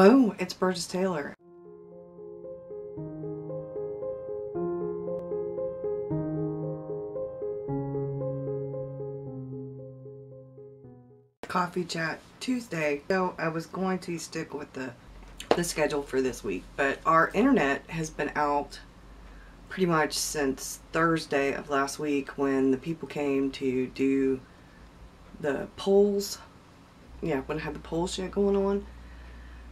Hello, it's Burgess Taylor. Coffee Chat Tuesday. So I was going to stick with the schedule for this week, but our internet has been out pretty much since Thursday of last week when the people came to do the polls. Yeah, when I had the poll shit going on.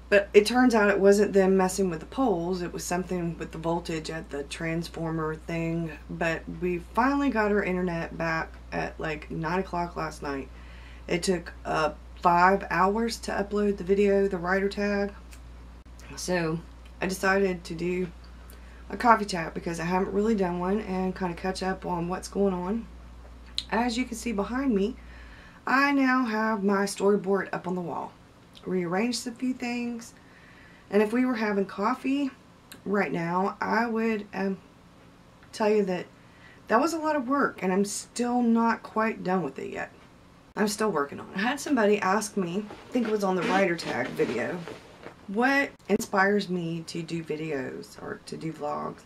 But it turns out it wasn't them messing with the poles, it was something with the voltage at the transformer thing. But we finally got our internet back at like 9 o'clock last night. It took 5 hours to upload the video, the writer tag. So I decided to do a coffee chat because I haven't really done one and kind of catch up on what's going on. As you can see behind me, I now have my storyboard up on the wall. Rearranged a few things, and if we were having coffee right now, I would tell you that that was a lot of work, and I'm still not quite done with it yet. I'm still working on it. I had somebody ask me, I think it was on the writer tag video, what inspires me to do videos or to do vlogs.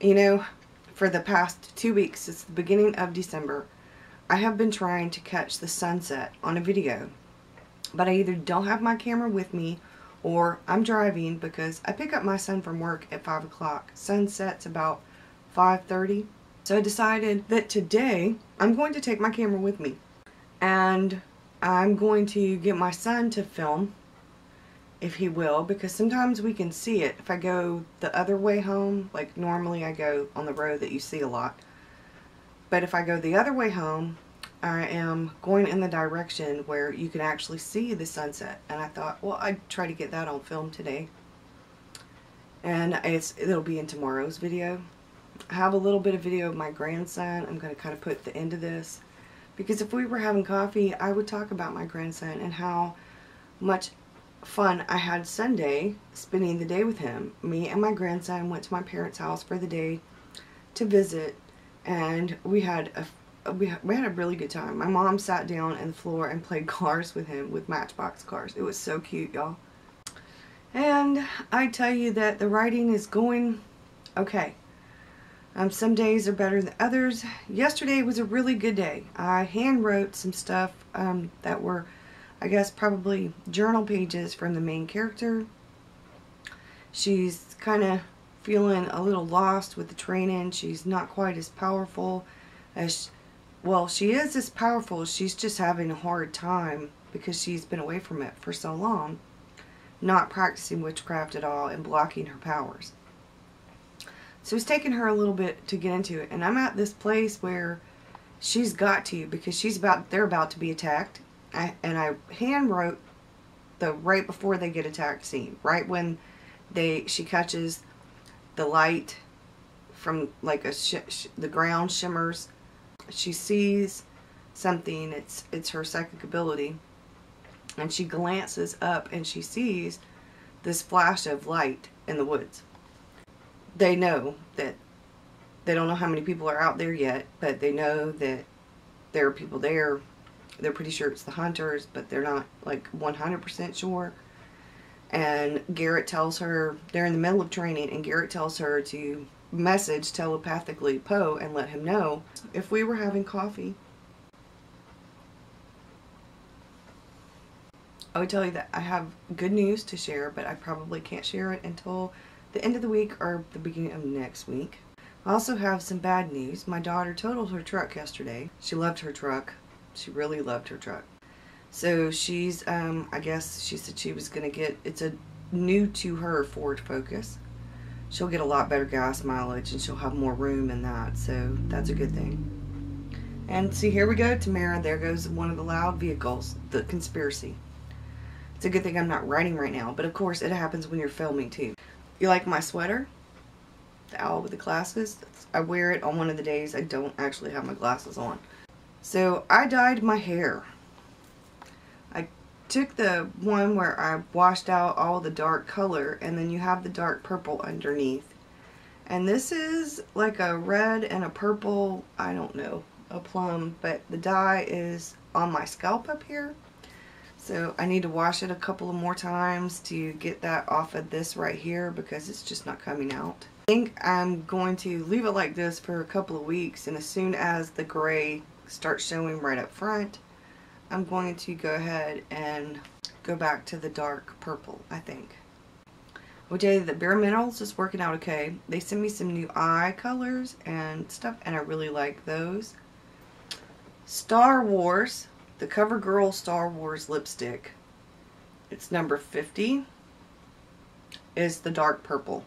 You know, for the past 2 weeks, since the beginning of December, I have been trying to catch the sunset on a video. But I either don't have my camera with me or I'm driving because I pick up my son from work at 5 o'clock. Sunset's about 5:30. So I decided that today I'm going to take my camera with me. And I'm going to get my son to film, if he will, because sometimes we can see it. If I go the other way home, like normally I go on the road that you see a lot. But if I go the other way home, I am going in the direction where you can actually see the sunset, and I thought, well, I'd try to get that on film today, and it'll be in tomorrow's video. I have a little bit of video of my grandson. I'm going to kind of put the end of this, because if we were having coffee, I would talk about my grandson and how much fun I had Sunday spending the day with him. Me and my grandson went to my parents' house for the day to visit, and we had a really good time. My mom sat down on the floor and played cars with him, with Matchbox cars. It was so cute, y'all. And I tell you that the writing is going okay. Some days are better than others. Yesterday was a really good day. I hand wrote some stuff that were, I guess, probably journal pages from the main character. She's kind of feeling a little lost with the training. She's not quite as powerful as well, she is as powerful, she's just having a hard time because she's been away from it for so long, not practicing witchcraft at all and blocking her powers. So it's taken her a little bit to get into it, and I'm at this place where she's got to, because they're about to be attacked, and I hand wrote the right before they get attacked scene, right when she catches the light from like the ground shimmers. She sees something, it's her psychic ability, and she glances up and she sees this flash of light in the woods. They know that, they don't know how many people are out there yet, but they know that there are people there. They're pretty sure it's the hunters, but they're not like 100% sure. And Garrett tells her, they're in the middle of training, and Garrett tells her to message telepathically Poe and let him know. If we were having coffee, I would tell you that I have good news to share, but I probably can't share it until the end of the week or the beginning of next week. I also have some bad news. My daughter totaled her truck yesterday. She loved her truck. She really loved her truck. So she's, I guess she said she was going to get, it's a new to her Ford Focus. She'll get a lot better gas mileage and she'll have more room in that, so that's a good thing. And see, here we go, Tamara. There goes one of the loud vehicles, the conspiracy. It's a good thing I'm not writing right now, but of course it happens when you're filming too. You like my sweater? The owl with the glasses? I wear it on one of the days I don't actually have my glasses on. So I dyed my hair. I took the one where I washed out all the dark color, and then you have the dark purple underneath, and this is like a red and a purple, I don't know, a plum, but the dye is on my scalp up here, So I need to wash it a couple of more times to get that off of this right here because it's just not coming out. I think I'm going to leave it like this for a couple of weeks, and as soon as the gray starts showing right up front, I'm going to go ahead and go back to the dark purple, I think. I would tell you that Bare Minerals is working out okay. They sent me some new eye colors and stuff, and I really like those. Star Wars, the CoverGirl Star Wars lipstick, it's number 50, is the dark purple.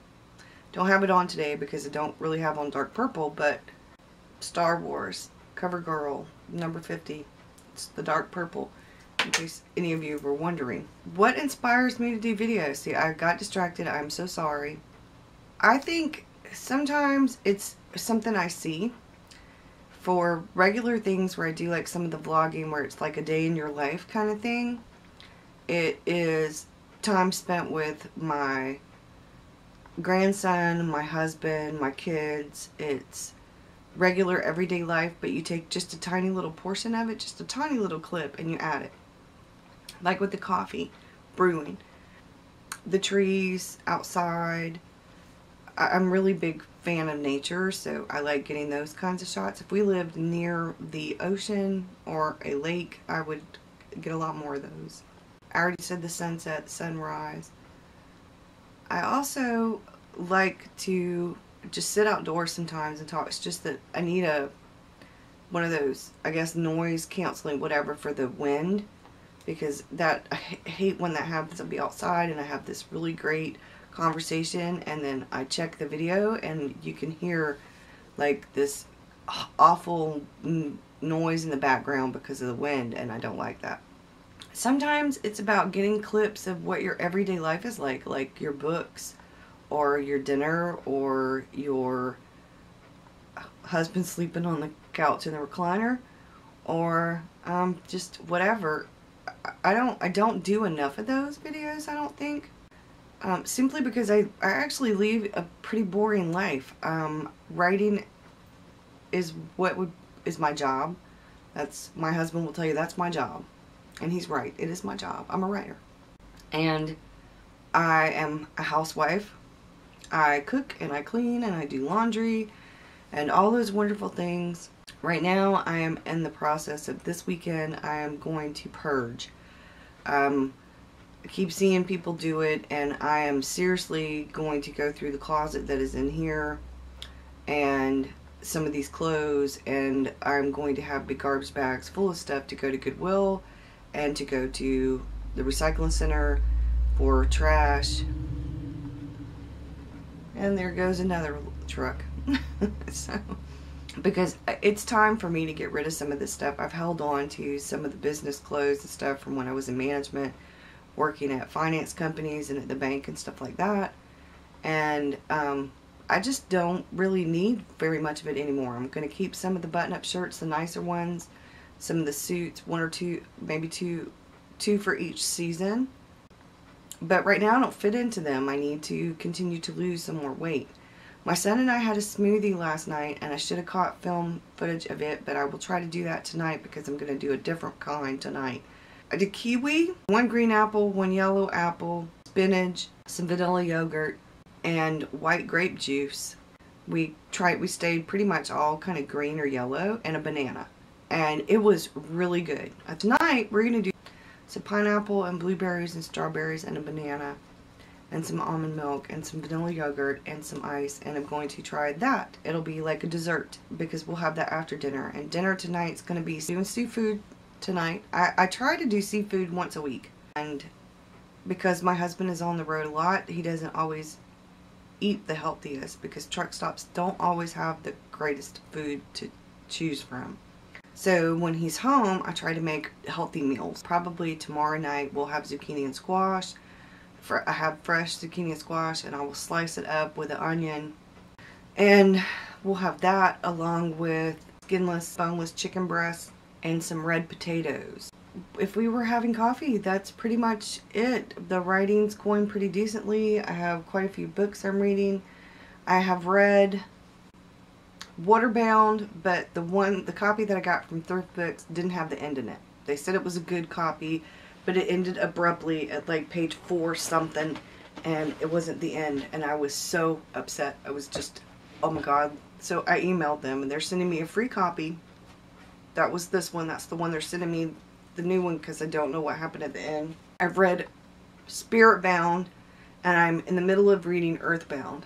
Don't have it on today because I don't really have on dark purple, but Star Wars, CoverGirl, number 50, it's the dark purple, in case any of you were wondering. What inspires me to do videos? See, I got distracted, I'm so sorry. I think sometimes it's something I see. For regular things where I do like some of the vlogging where it's like a day in your life kind of thing, it is time spent with my grandson, my husband, my kids. It's regular everyday life, but you take just a tiny little portion of it, just a tiny little clip, and you add it. Like with the coffee brewing, the trees outside. I'm really big fan of nature, so I like getting those kinds of shots. If we lived near the ocean or a lake, I would get a lot more of those. I already said the sunset, sunrise. I also like to just sit outdoors sometimes and talk. It's just that I need one of those, I guess, noise canceling whatever for the wind, because that I hate when that happens. I'll be outside and I have this really great conversation, and then I check the video and you can hear like this awful noise in the background because of the wind, and I don't like that. Sometimes it's about getting clips of what your everyday life is like your books or your dinner or your husband sleeping on the couch in the recliner or just whatever. I don't do enough of those videos, I don't think. Simply because I actually lead a pretty boring life. Writing is is my job. That's, my husband will tell you, that's my job. And he's right. It is my job. I'm a writer. And I am a housewife. I cook and I clean and I do laundry and all those wonderful things. Right now I am in the process of, this weekend I am going to purge. I keep seeing people do it, and I am seriously going to go through the closet that is in here and some of these clothes, and I'm going to have big garbage bags full of stuff to go to Goodwill and to go to the recycling center for trash. And there goes another truck. So, because it's time for me to get rid of some of this stuff. I've held on to some of the business clothes and stuff from when I was in management, working at finance companies and at the bank and stuff like that, and I just don't really need very much of it anymore. I'm going to keep some of the button-up shirts, the nicer ones, some of the suits, one or two, maybe two for each season, but right now I don't fit into them. I need to continue to lose some more weight. My son and I had a smoothie last night, and I should have caught film footage of it, but I will try to do that tonight because I'm going to do a different kind tonight. I did kiwi, one green apple, one yellow apple, spinach, some vanilla yogurt, and white grape juice. We stayed pretty much all kind of green or yellow, and a banana. And it was really good. Tonight we're going to do some pineapple and blueberries and strawberries and a banana and some almond milk and some vanilla yogurt and some ice, and I'm going to try that. It'll be like a dessert because we'll have that after dinner. And dinner tonight's going to be doing seafood. Tonight I try to do seafood once a week, and because my husband is on the road a lot, he doesn't always eat the healthiest because truck stops don't always have the greatest food to choose from. So when he's home, I try to make healthy meals. Probably tomorrow night we'll have zucchini and squash. I have fresh zucchini and squash, and I will slice it up with an onion, and we'll have that along with skinless, boneless chicken breast and some red potatoes. If we were having coffee, that's pretty much it. The writing's going pretty decently. I have quite a few books I'm reading. I have read Waterbound, but the copy that I got from Thrift Books didn't have the end in it. They said it was a good copy. but it ended abruptly at like page 4 something, and it wasn't the end, and I was so upset. I was just, oh my god. So I emailed them, and they're sending me a free copy. That was this one. That's the one they're sending me the new one, because I don't know what happened at the end. I've read Spiritbound, and I'm in the middle of reading Earthbound.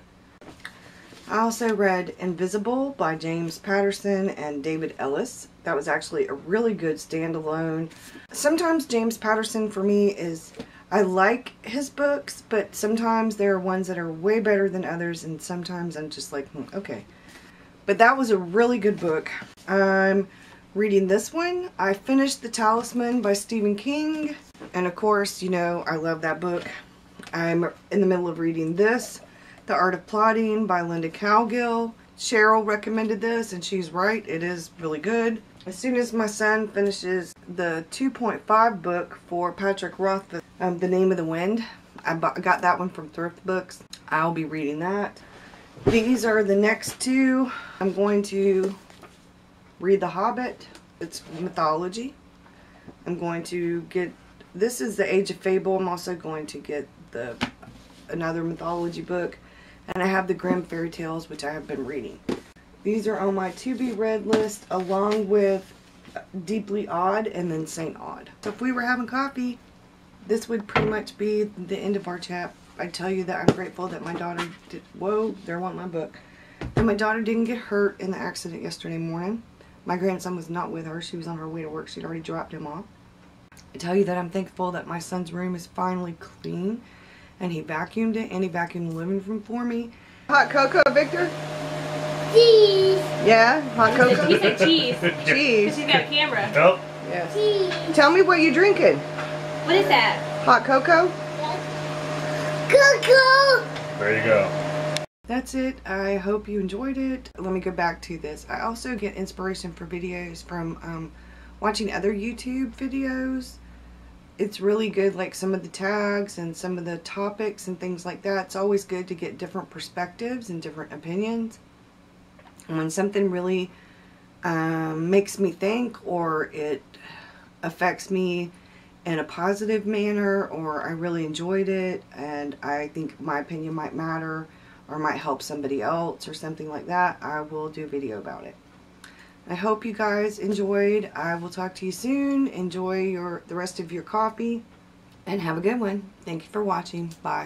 I also read Invisible by James Patterson and David Ellis. That was actually a really good standalone. Sometimes James Patterson for me is, I like his books, but sometimes there are ones that are way better than others, and sometimes I'm just like, okay. But that was a really good book. I'm reading this one. I finished The Talisman by Stephen King, and of course, you know, I love that book. I'm in the middle of reading this, The Art of Plotting by Linda Calgill. Cheryl recommended this, and she's right. It is really good. As soon as my son finishes the 2.5 book for Patrick Rothfuss, The Name of the Wind, I got that one from Thrift Books. I'll be reading that. These are the next two. I'm going to read The Hobbit. It's mythology. I'm going to get, this is The Age of Fable. I'm also going to get the another mythology book. And I have the Grimm fairy tales, which I have been reading. These are on my to-be-read list, along with Deeply Odd and then Saint Odd. So if we were having coffee, this would pretty much be the end of our chat. I tell you that I'm grateful that my daughter did, whoa, there went my book. That my daughter didn't get hurt in the accident yesterday morning. My grandson was not with her. She was on her way to work. She'd already dropped him off. I tell you that I'm thankful that my son's room is finally clean. And he vacuumed it, and he vacuumed the living room for me. Hot cocoa, Victor? Cheese! Yeah, hot cocoa? He said cheese. Cheese. She's got a camera. Nope. Yes. Cheese. Tell me what you're drinking. What is that? Hot cocoa? Cocoa! There you go. That's it. I hope you enjoyed it. Let me go back to this. I also get inspiration for videos from watching other YouTube videos. It's really good, like some of the tags and some of the topics and things like that. It's always good to get different perspectives and different opinions. And when something really makes me think, or it affects me in a positive manner, or I really enjoyed it and I think my opinion might matter or might help somebody else or something like that, I will do a video about it. I hope you guys enjoyed. I will talk to you soon. Enjoy the rest of your coffee, and have a good one. Thank you for watching. Bye.